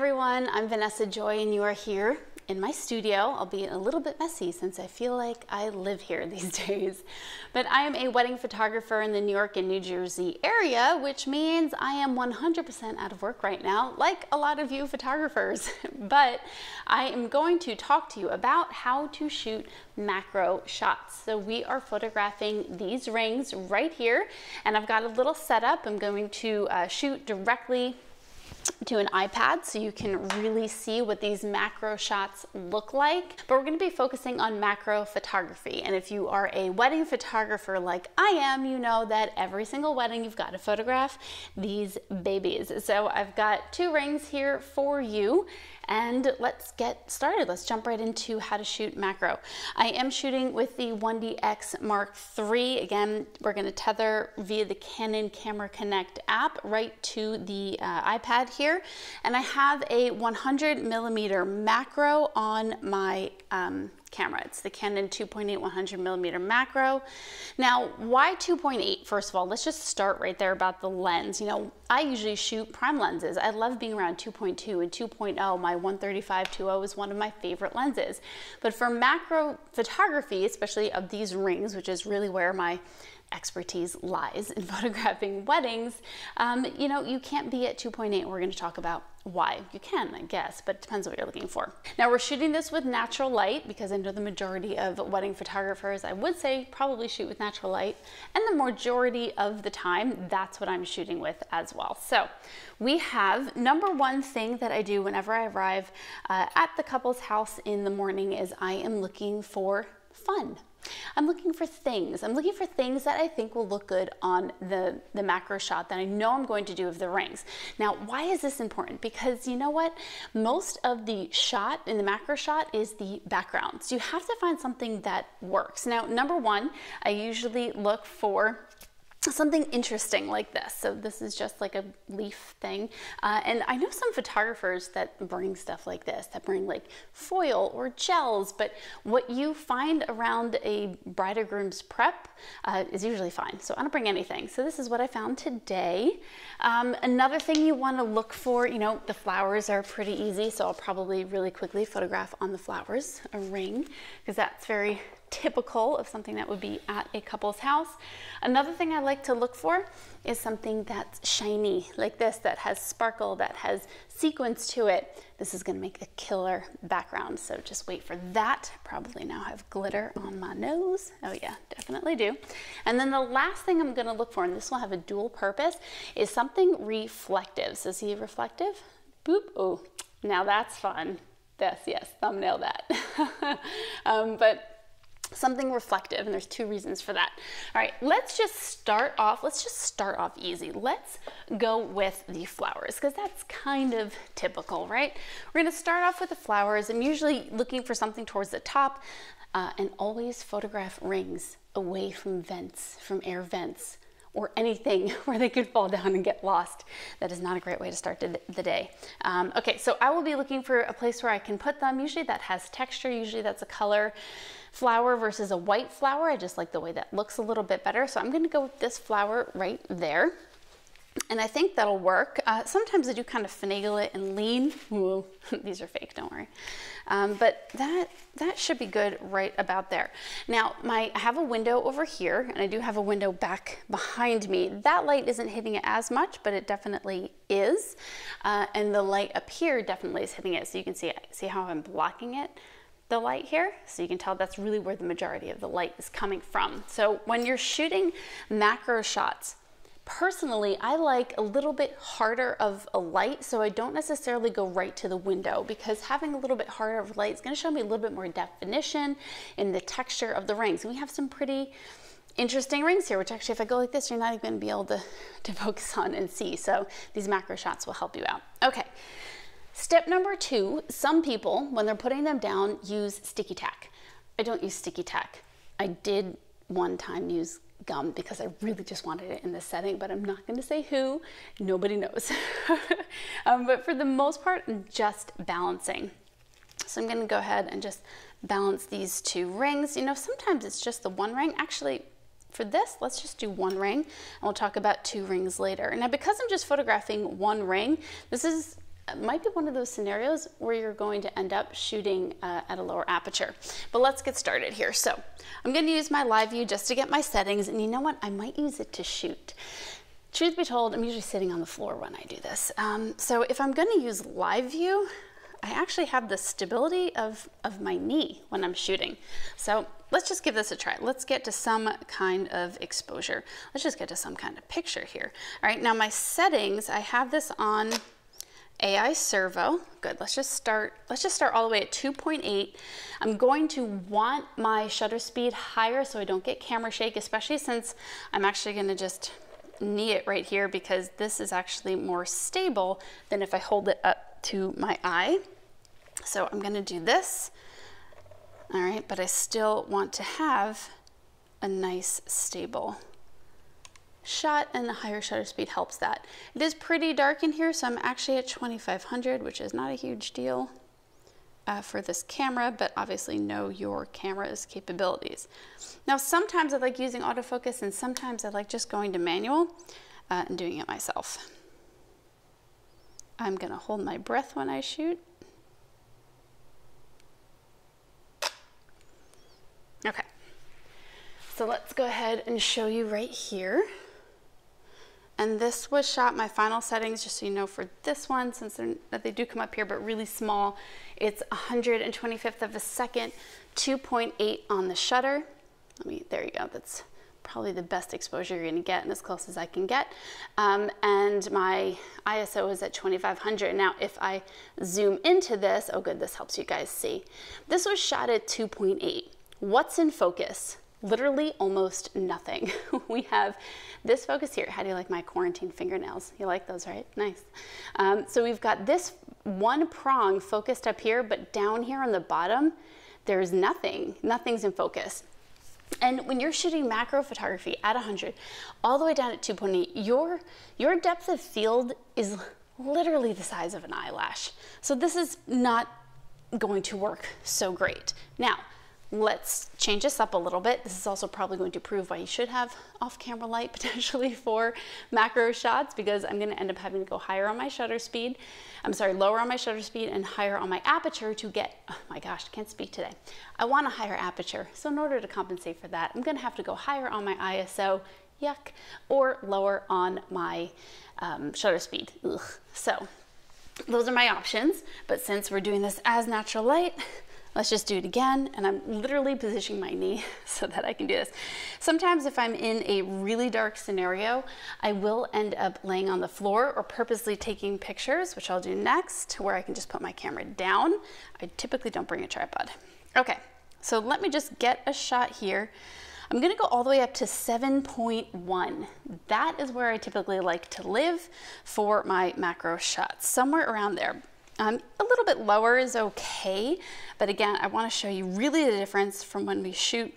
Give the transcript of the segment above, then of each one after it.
everyone, I'm Vanessa Joy and you are here in my studio, albeit a little bit messy since I feel like I live here these days. But I am a wedding photographer in the New York and New Jersey area, which means I am 100% out of work right now, like a lot of you photographers. But I am going to talk to you about how to shoot macro shots. So we are photographing these rings right here, and I've got a little setup. I'm going to shoot directly to an iPad so you can really see what these macro shots look like. But we're going to be focusing on macro photography, and if you are a wedding photographer like I am, you know that every single wedding you've got to photograph these babies. So I've got two rings here for you, and let's get started. Let's jump right into how to shoot macro. I am shooting with the 1DX Mark III. Again, we're going to tether via the Canon Camera Connect app right to the iPad here, and I have a 100 millimeter macro on my camera. It's the Canon 2.8 100 millimeter macro. Now, why 2.8? First of all, let's just start right there about the lens. You know, I usually shoot prime lenses. I love being around 2.2 and 2.0. My 135-2.0 is one of my favorite lenses. But for macro photography, especially of these rings, which is really where my expertise lies in photographing weddings, you know, you can't be at 2.8. We're going to talk about why. You can, I guess, but it depends on what you're looking for. Now, we're shooting this with natural light because I know the majority of wedding photographers, I would say, probably shoot with natural light, and the majority of the time that's what I'm shooting with as well. So we have, number one thing that I do whenever I arrive at the couple's house in the morning is I am looking for fun. I'm looking for things. I'm looking for things that I think will look good on the macro shot that I know I'm going to do of the rings. Now, why is this important? Because you know what? Most of the shot in the macro shot is the background. So you have to find something that works. Now, number one, I usually look for something interesting like this. So this is just like a leaf thing. And I know some photographers that bring stuff like this, that bring like foil or gels, but what you find around a bride or groom's prep is usually fine. So I don't bring anything. So this is what I found today. Another thing you want to look for, you know, the flowers are pretty easy. So I'll probably really quickly photograph on the flowers, a ring, because that's very typical of something that would be at a couple's house. Another thing I like to look for is something that's shiny like this, that has sparkle, that has sequins to it. This is going to make a killer background, so just wait for that. Probably now have glitter on my nose. Oh yeah, definitely do. And then the last thing I'm going to look for, and this will have a dual purpose, is something reflective. So see reflective? Boop. Oh, now that's fun. This, yes, thumbnail that. But something reflective, and there's two reasons for that. All right, let's just start off easy. Let's go with the flowers, because that's kind of typical, right? We're going to start off with the flowers. I'm usually looking for something towards the top, and always photograph rings away from vents, from air vents, or anything where they could fall down and get lost. That is not a great way to start the day. Okay, so I will be looking for a place where I can put them. Usually that has texture, usually that's a color flower versus a white flower. I just like the way that looks a little bit better. So I'm gonna go with this flower right there. And I think that'll work. Sometimes I do kind of finagle it and lean. Ooh, these are fake, don't worry. But that should be good right about there. Now, I have a window over here, and I do have a window back behind me. That light isn't hitting it as much, but it definitely is. And the light up here definitely is hitting it. So you can see how I'm blocking it, the light here. So you can tell that's really where the majority of the light is coming from. So when you're shooting macro shots, personally, I like a little bit harder of a light, so I don't necessarily go right to the window, because having a little bit harder of light is going to show me a little bit more definition in the texture of the rings. And we have some pretty interesting rings here, which actually if I go like this, you're not even going to be able to focus on and see. So these macro shots will help you out. Okay. Step number two, some people, when they're putting them down, use sticky tack. I don't use sticky tack. I did one time use gum because I really just wanted it in this setting, but I'm not going to say who. Nobody knows. But for the most part, I'm just balancing. So I'm going to go ahead and just balance these two rings. You know, sometimes it's just the one ring. Actually, for this, let's just do one ring, and we'll talk about two rings later. Now, because I'm just photographing one ring, this is might be one of those scenarios where you're going to end up shooting at a lower aperture. But let's get started here. So I'm going to use my live view just to get my settings, and you know what, I might use it to shoot. Truth be told, I'm usually sitting on the floor when I do this. So if I'm going to use live view, I actually have the stability of my knee when I'm shooting. So let's just give this a try. Let's get to some kind of exposure. Let's just get to some kind of picture here. All right, now my settings, I have this on AI Servo. Good, let's just start all the way at 2.8. I'm going to want my shutter speed higher so I don't get camera shake, especially since I'm actually gonna just knee it right here because this is actually more stable than if I hold it up to my eye. So I'm gonna do this. All right, but I still want to have a nice stable shot, and the higher shutter speed helps that. It is pretty dark in here, so I'm actually at 2500, which is not a huge deal for this camera, but obviously know your camera's capabilities. Now, sometimes I like using autofocus, and sometimes I like just going to manual and doing it myself. I'm gonna hold my breath when I shoot. Okay, so let's go ahead and show you right here. And this was shot, my final settings, just so you know, for this one, since they do come up here, but really small. It's 125th of a second, 2.8 on the shutter. There you go, that's probably the best exposure you're gonna get and as close as I can get. And my ISO is at 2500. Now, if I zoom into this, oh good, this helps you guys see. This was shot at 2.8. What's in focus? Literally almost nothing. We have this focus here. How do you like my quarantine fingernails? You like those, right? Nice. So we've got this one prong focused up here, but down here on the bottom, there's nothing. Nothing's in focus. And when you're shooting macro photography at 100, all the way down at 2.8, your depth of field is literally the size of an eyelash. So this is not going to work so great. Now, let's change this up a little bit. This is also probably going to prove why you should have off-camera light potentially for macro shots, because I'm gonna end up having to go higher on my shutter speed. I'm sorry, lower on my shutter speed and higher on my aperture to get, oh my gosh, I can't speak today. I want a higher aperture. So in order to compensate for that, I'm gonna have to go higher on my ISO, yuck, or lower on my shutter speed, ugh. So those are my options, but since we're doing this as natural light, let's just do it again, and I'm literally positioning my knee so that I can do this. Sometimes if I'm in a really dark scenario, I will end up laying on the floor or purposely taking pictures, which I'll do next, where I can just put my camera down. I typically don't bring a tripod. Okay, so let me just get a shot here. I'm gonna go all the way up to 7.1. That is where I typically like to live for my macro shots, somewhere around there. A little bit lower is okay, but again, I want to show you really the difference from when we shoot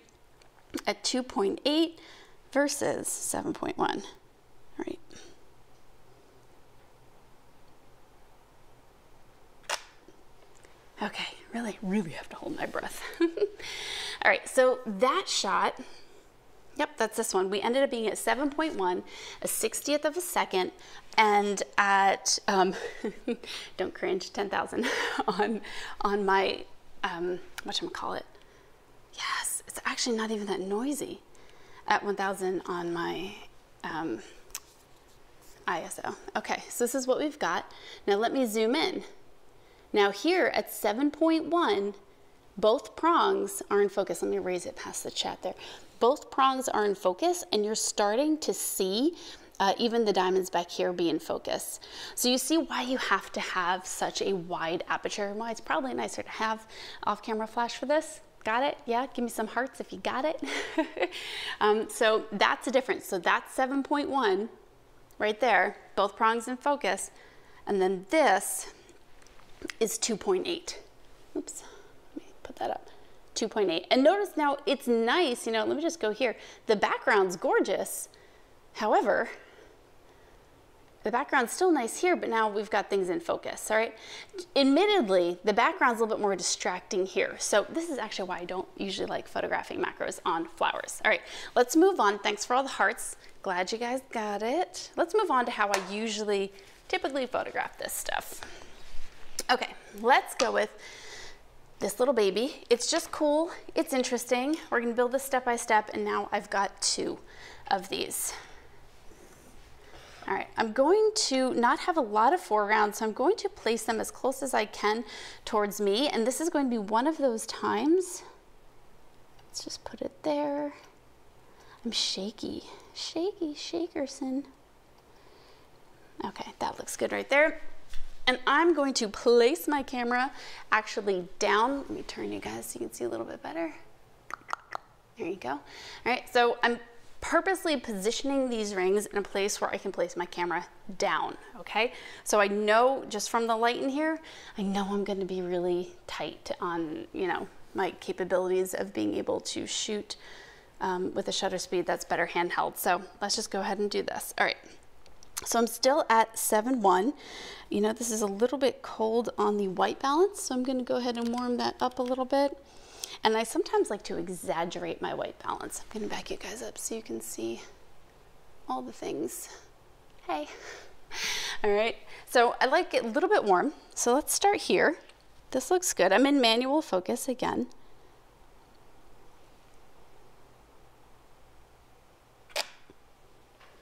at 2.8 versus 7.1, all right. Okay, really have to hold my breath. All right, so that shot, yep, that's this one. We ended up being at 7.1, a 60th of a second, and at, don't cringe, 10,000 on my, whatchamacallit. Yes, it's actually not even that noisy. At 1,000 on my ISO. Okay, so this is what we've got. Now let me zoom in. Now here at 7.1, both prongs are in focus. Let me raise it past the chat there. Both prongs are in focus, and you're starting to see even the diamonds back here be in focus. So you see why you have to have such a wide aperture and why it's probably nicer to have off-camera flash for this. Got it? Yeah, give me some hearts if you got it. So that's the difference. So that's 7.1 right there, both prongs in focus. And then this is 2.8. Oops, let me put that up. 2.8. And notice now it's nice, you know, let me just go here. The background's gorgeous. However, the background's still nice here, but now we've got things in focus, all right? Admittedly, the background's a little bit more distracting here. So this is actually why I don't usually like photographing macros on flowers. All right, let's move on. Thanks for all the hearts. Glad you guys got it. Let's move on to how I typically photograph this stuff. Okay, let's go with this little baby. It's just cool, it's interesting. We're gonna build this step by step, and now I've got two of these. All right, I'm going to not have a lot of foreground, so I'm going to place them as close as I can towards me, and this is going to be one of those times. Let's just put it there. I'm shaky, shaky Shakerson. Okay, that looks good right there. And I'm going to place my camera actually down. Let me turn you guys so you can see a little bit better. There you go. All right, so I'm purposely positioning these rings in a place where I can place my camera down, okay? So I know just from the light in here, I know I'm gonna be really tight on, you know, my capabilities of being able to shoot with a shutter speed that's better handheld. So let's just go ahead and do this. All right. So I'm still at 7:1. You know, this is a little bit cold on the white balance, so I'm going to go ahead and warm that up a little bit. And I sometimes like to exaggerate my white balance. I'm going to back you guys up so you can see all the things. Hey. All right. So I like it a little bit warm. So let's start here. This looks good. I'm in manual focus again.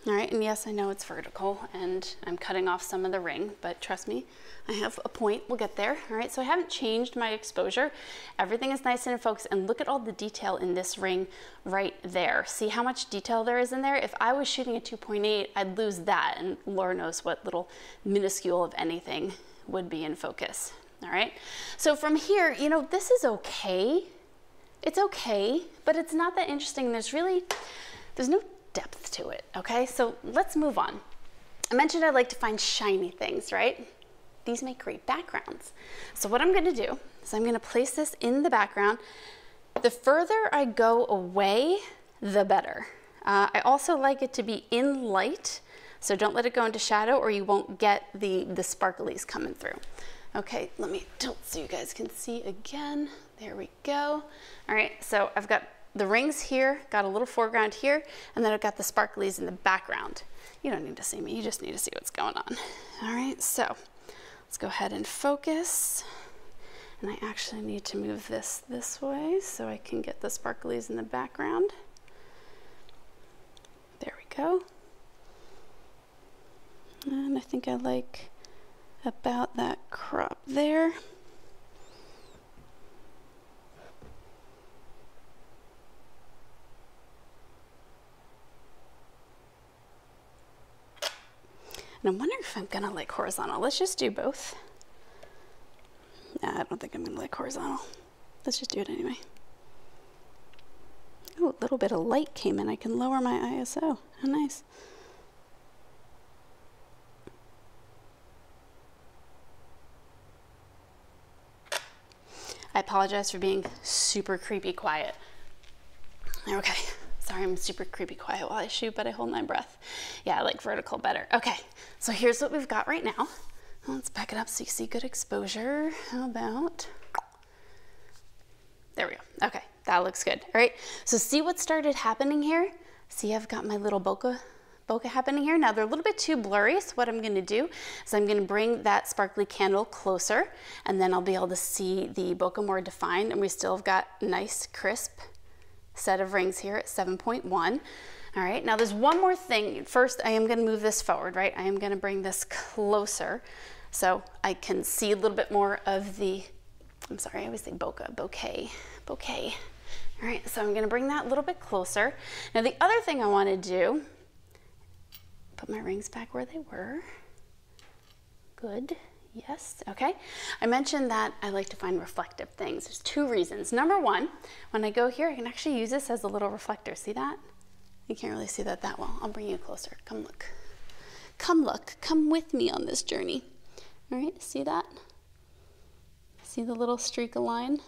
All right, and yes, I know it's vertical and I'm cutting off some of the ring, but trust me, I have a point, we'll get there. All right, so I haven't changed my exposure. Everything is nice and in focus, and look at all the detail in this ring right there. See how much detail there is in there? If I was shooting a 2.8, I'd lose that, and Lord knows what little minuscule of anything would be in focus. All right, so from here, you know, this is okay. It's okay, but it's not that interesting. There's no depth to it, okay? So let's move on. I mentioned I like to find shiny things, right? These make great backgrounds. So what I'm gonna do is I'm gonna place this in the background. The further I go away, the better. I also like it to be in light, so don't let it go into shadow or you won't get the sparklies coming through. Okay, let me tilt so you guys can see again. There we go. All right, so I've got the rings here, got a little foreground here, and then I've got the sparklies in the background. You don't need to see me, you just need to see what's going on. All right, so let's go ahead and focus. And I actually need to move this way so I can get the sparklies in the background. There we go. And I think I like about that crop there. And I'm wondering if I'm gonna like horizontal. Let's just do both. Nah, I don't think I'm gonna like horizontal. Let's just do it anyway. Oh, a little bit of light came in. I can lower my ISO. How nice. I apologize for being super creepy quiet. Okay. Sorry, I'm super creepy quiet while I shoot, but I hold my breath. Yeah, I like vertical better. Okay, so here's what we've got right now. Let's back it up so you see good exposure. How about, there we go. Okay, that looks good. All right, so see what started happening here? See, I've got my little bokeh happening here. Now they're a little bit too blurry, so what I'm gonna do is I'm gonna bring that sparkly candle closer, and then I'll be able to see the bokeh more defined, and we still have got nice, crisp, set of rings here at 7.1. All right, now there's one more thing. First, I am gonna move this forward, right? I am gonna bring this closer so I can see a little bit more of the, I'm sorry, I always say bokeh. All right, so I'm gonna bring that a little bit closer. Now the other thing I wanna do, put my rings back where they were. Good. Yes, okay. I mentioned that I like to find reflective things. There's two reasons. Number one, when I go here, I can actually use this as a little reflector. See that? You can't really see that well. I'll bring you closer. Come look. Come look. Come with me on this journey. All right, see that? See the little streak of line?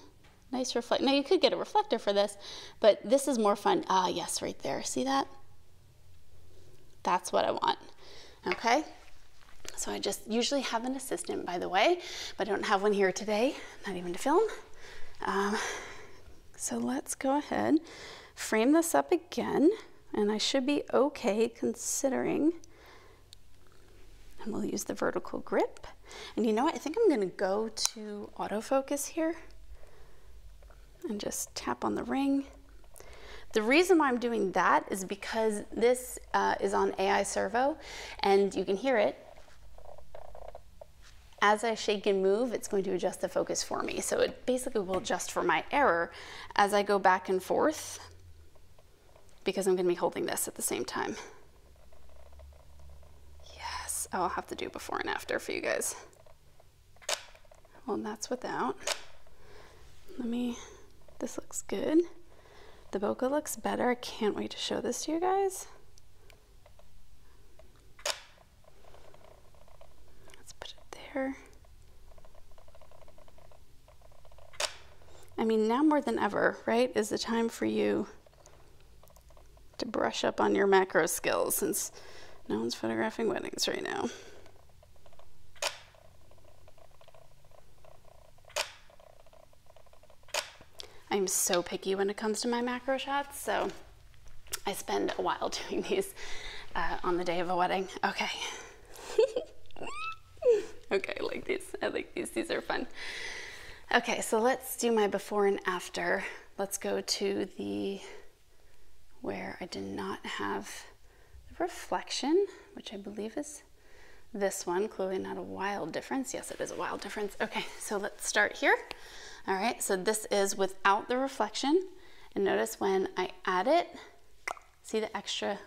Nice reflect. Now you could get a reflector for this, but this is more fun. Ah, yes, right there. See that? That's what I want. Okay. So I just usually have an assistant, by the way, but I don't have one here today, not even to film. So let's go ahead, frame this up again, and I should be okay considering, and we'll use the vertical grip. And you know what, I think I'm gonna go to autofocus here and just tap on the ring. The reason why I'm doing that is because this is on AI Servo, and you can hear it. As I shake and move, it's going to adjust the focus for me. So it basically will adjust for my error as I go back and forth, because I'm gonna be holding this at the same time. Yes, I'll have to do before and after for you guys. Well, that's without. This looks good. The bokeh looks better. I can't wait to show this to you guys. Let's put it there. I mean, now more than ever, right, is the time for you to brush up on your macro skills, since no one's photographing weddings right now. I'm so picky when it comes to my macro shots, so I spend a while doing these on the day of a wedding. Okay. Okay, I like these. I like these. These are fun. Okay, so let's do my before and after. Let's go to the where I did not have the reflection, which I believe is this one. Clearly not a wild difference. Yes, it is a wild difference. Okay, so let's start here. All right, so this is without the reflection. And notice when I add it, see the extra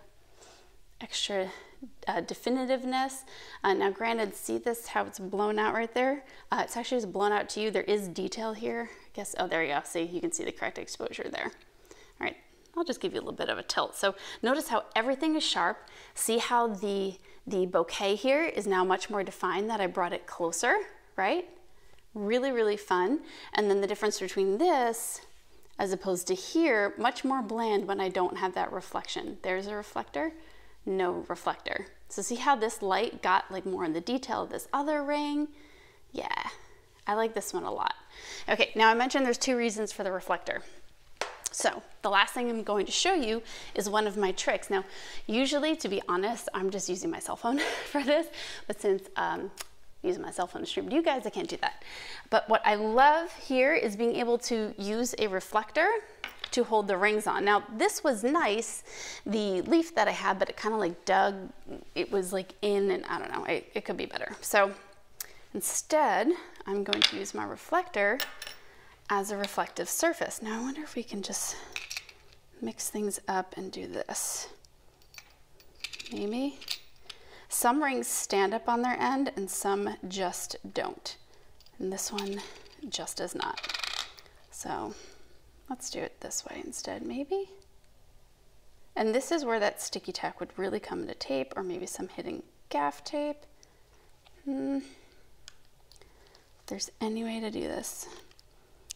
definitiveness. Now granted, see this, how it's blown out right there? It's actually just blown out to you. There is detail here, I guess. Oh, there you go. See, you can see the correct exposure there. All right, I'll just give you a little bit of a tilt. So notice how everything is sharp. See how the bouquet here is now much more defined, that I brought it closer, right? Really, really fun. And then the difference between this as opposed to here, much more bland when I don't have that reflection. There's a reflector, no reflector. So see how this light got like more in the detail of this other ring? Yeah, I like this one a lot. Okay, now I mentioned there's two reasons for the reflector. So the last thing I'm going to show you is one of my tricks. Now, usually, to be honest, I'm just using my cell phone for this, but since using my cell phone to stream to you guys, I can't do that. But what I love here is being able to use a reflector to hold the rings on. Now, this was nice, the leaf that I had, but it kind of like dug, it was like in, and I don't know, it could be better. So instead, I'm going to use my reflector as a reflective surface. Now, I wonder if we can just mix things up and do this. Maybe. Some rings stand up on their end and some just don't. And this one just does not. So let's do it this way instead, maybe. And this is where that sticky tack would really come into tape, or maybe some hidden gaff tape. If there's any way to do this.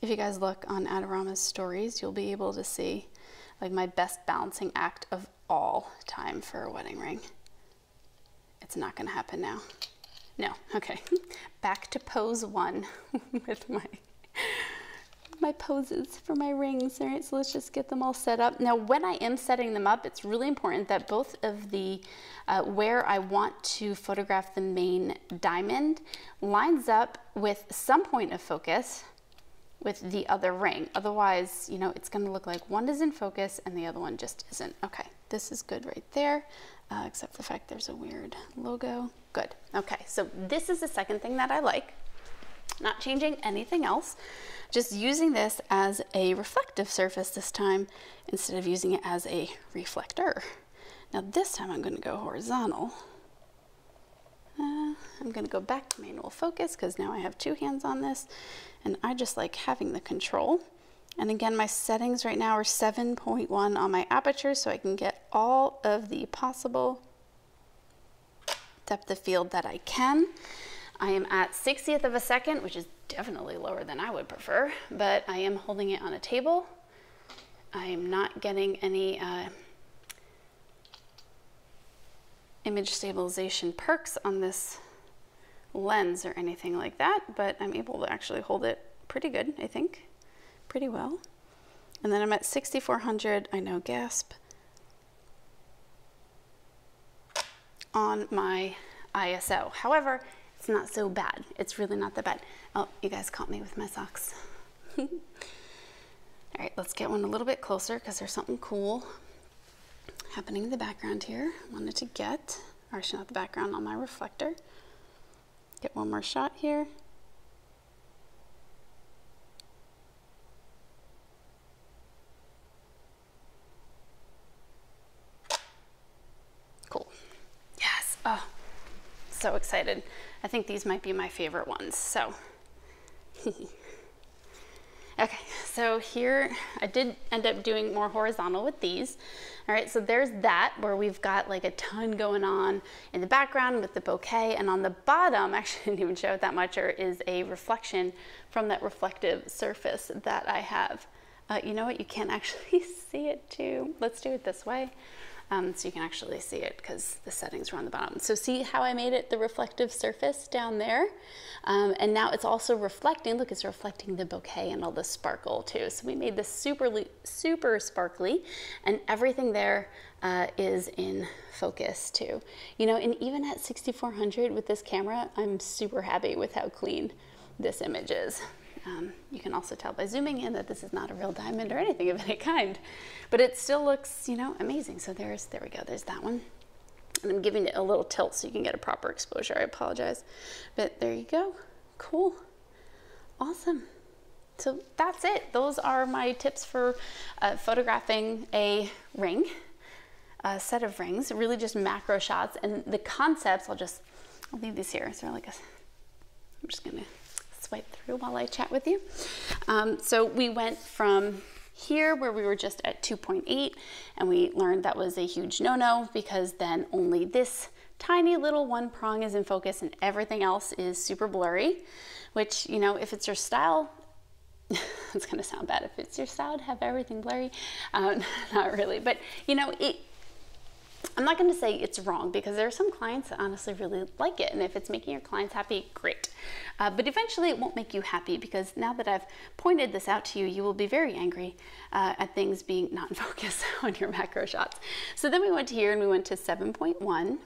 If you guys look on Adorama's stories, you'll be able to see like my best balancing act of all time for a wedding ring. It's not gonna happen now. No, okay. Back to pose one with my poses for my rings. All right, so let's just get them all set up. Now, when I am setting them up, it's really important that both of the, where I want to photograph the main diamond lines up with some point of focus with the other ring. Otherwise, you know, it's gonna look like one is in focus and the other one just isn't. Okay, this is good right there. Except for the fact there's a weird logo. Good. Okay, so this is the second thing that I like. Not changing anything else, just using this as a reflective surface this time instead of using it as a reflector. Now this time I'm going to go horizontal. I'm going to go back to manual focus because now I have two hands on this and I just like having the control. And again, my settings right now are 7.1 on my aperture, so I can get all of the possible depth of field that I can. I am at 60th of a second, which is definitely lower than I would prefer, but I am holding it on a table. I am not getting any image stabilization perks on this lens or anything like that, but I'm able to actually hold it pretty good, I think. Pretty well. And then I'm at 6400, I know, gasp, on my ISO. However, it's not so bad. It's really not that bad. Oh, you guys caught me with my socks. All right, let's get one a little bit closer because there's something cool happening in the background here. Wanted to get, or actually not the background, on my reflector. Get one more shot here. Oh, so excited. I think these might be my favorite ones, so. Okay, so here I did end up doing more horizontal with these. All right, so there's that where we've got like a ton going on in the background with the bouquet, and on the bottom, actually I didn't even show it that much, is a reflection from that reflective surface that I have. You know what, you can't actually see it too. Let's do it this way. So you can actually see it because the settings were on the bottom. So see how I made it the reflective surface down there? And now it's also reflecting, look, it's reflecting the bouquet and all the sparkle too. So we made this super sparkly, and everything there is in focus too. You know, and even at 6400 with this camera, I'm super happy with how clean this image is. You can also tell by zooming in that this is not a real diamond or anything of any kind, but it still looks, you know, amazing. So there we go, there's that one. And I'm giving it a little tilt so you can get a proper exposure, I apologize. But there you go, cool, awesome. So that's it, those are my tips for photographing a ring, a set of rings, really just macro shots. And the concepts, I'll leave these here. So I'm just gonna swipe through while I chat with you. So we went from here where we were just at 2.8, and we learned that was a huge no-no because then only this tiny little one prong is in focus and everything else is super blurry, which, you know, if it's your style, it's gonna sound bad, if it's your style to have everything blurry, not really, but you know, I'm not going to say it's wrong because there are some clients that honestly really like it, and if it's making your clients happy, great. But eventually it won't make you happy, because now that I've pointed this out to you, you will be very angry at things being not in focus on your macro shots. So then we went to here and we went to 7.1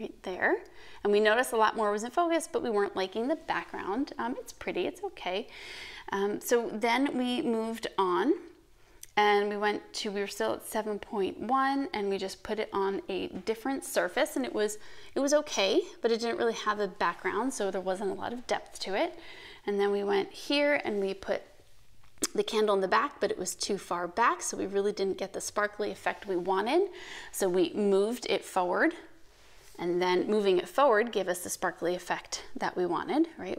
right there, and we noticed a lot more was in focus, but we weren't liking the background. It's pretty, it's okay. So then we moved on. And we went to, we were still at 7.1, and we just put it on a different surface, and it was okay, but it didn't really have a background, so there wasn't a lot of depth to it. And then we went here and we put the candle in the back, but it was too far back, so we really didn't get the sparkly effect we wanted. So we moved it forward, and then moving it forward gave us the sparkly effect that we wanted, right?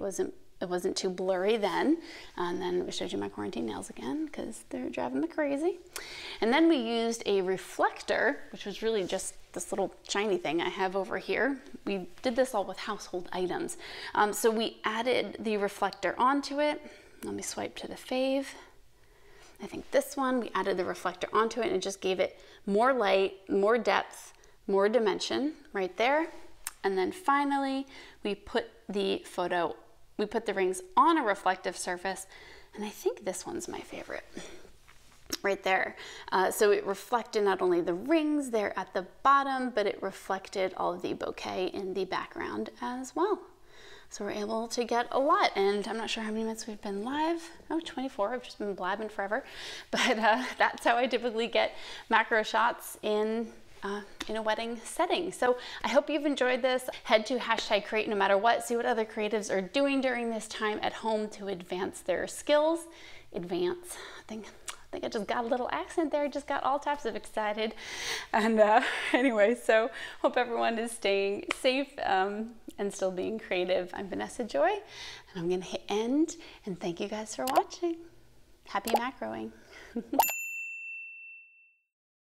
It wasn't too blurry then. And then we showed you my quarantine nails again because they're driving me crazy. And then we used a reflector, which was really just this little shiny thing I have over here. We did this all with household items. So we added the reflector onto it. Let me swipe to the fave. I think this one, we added the reflector onto it, and it just gave it more light, more depth, more dimension right there. And then finally, we put the photo, we put the rings on a reflective surface, and I think this one's my favorite, right there. So it reflected not only the rings there at the bottom, but it reflected all of the bouquet in the background as well. So we're able to get a lot, and I'm not sure how many minutes we've been live. Oh, 24, I've just been blabbing forever. But that's how I typically get macro shots in a wedding setting. So I hope you've enjoyed this. Head to #createnommatterwhat, see what other creatives are doing during this time at home to advance their skills. Advance, I think I just got a little accent there. I just got all types of excited. And anyway, so hope everyone is staying safe and still being creative. I'm Vanessa Joy, and I'm gonna hit end, and thank you guys for watching. Happy macroing.